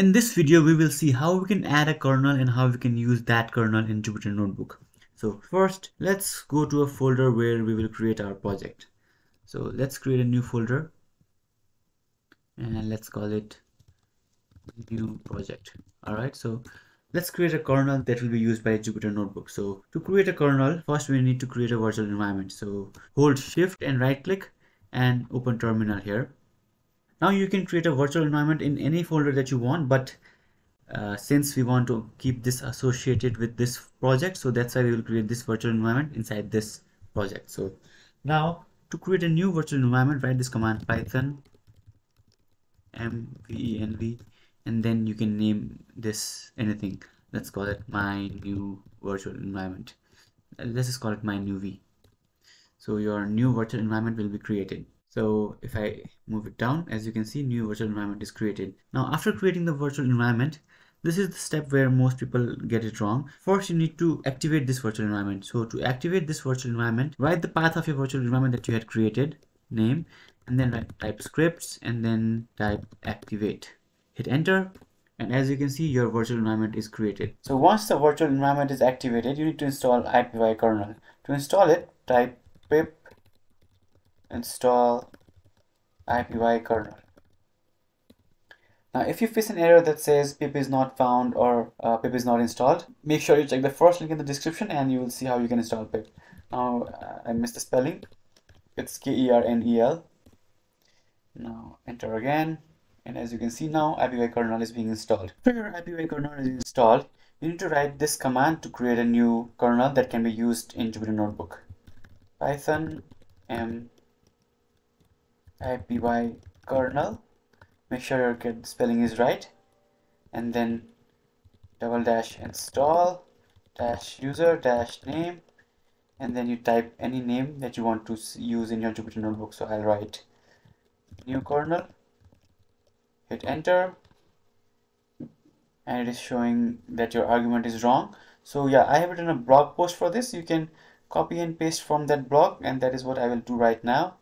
In this video, we will see how we can add a kernel and how we can use that kernel in Jupyter Notebook. So first, let's go to a folder where we will create our project. So let's create a new folder and let's call it new project. All right, so let's create a kernel that will be used by Jupyter Notebook. So to create a kernel, first we need to create a virtual environment. So hold shift and right click and open terminal here. Now you can create a virtual environment in any folder that you want, but since we want to keep this associated with this project, so that's why we will create this virtual environment inside this project. So now to create a new virtual environment, write this command python mvenv, and then you can name this anything. Let's call it my new virtual environment. Let's just call it my new v. So your new virtual environment will be created. So if I move it down, as you can see, new virtual environment is created. Now after creating the virtual environment, this is the step where most people get it wrong. First, you need to activate this virtual environment. So to activate this virtual environment, write the path of your virtual environment that you had created, name, and then type scripts and then type activate. Hit enter, and as you can see, your virtual environment is created. So once the virtual environment is activated, you need to install ipykernel. To install it, type pip install ipykernel. Now if you face an error that says pip is not found or pip is not installed, make sure you check the first link in the description and you will see how you can install pip. Now I missed the spelling, it's kernel. Now enter again, and as you can see, now ipykernel is being installed. After your ipykernel is installed, you need to write this command to create a new kernel that can be used in Jupyter Notebook. Python ipykernel, make sure your spelling is right, and then / install - user - name, and then you type any name that you want to use in your Jupyter Notebook. So I'll write new kernel, hit enter, and it is showing that your argument is wrong. So yeah, I have written a blog post for this. You can copy and paste from that blog, and that is what I will do right now.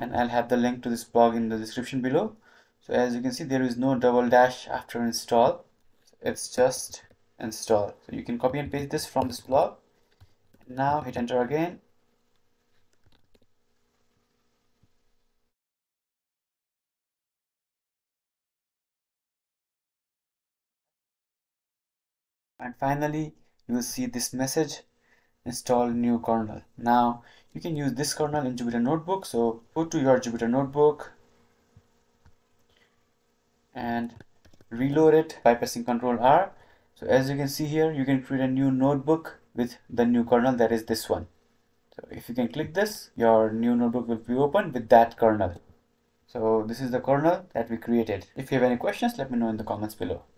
And I'll have the link to this blog in the description below. So as you can see, there is no / after install, it's just install. So you can copy and paste this from this blog. Now hit enter again. And finally, you will see this message, install new kernel. Now you can use this kernel in Jupyter Notebook. So go to your Jupyter Notebook and reload it by pressing Ctrl+R. So as you can see here, you can create a new notebook with the new kernel, that is this one. So if you can click this, your new notebook will be opened with that kernel. So this is the kernel that we created. If you have any questions, let me know in the comments below.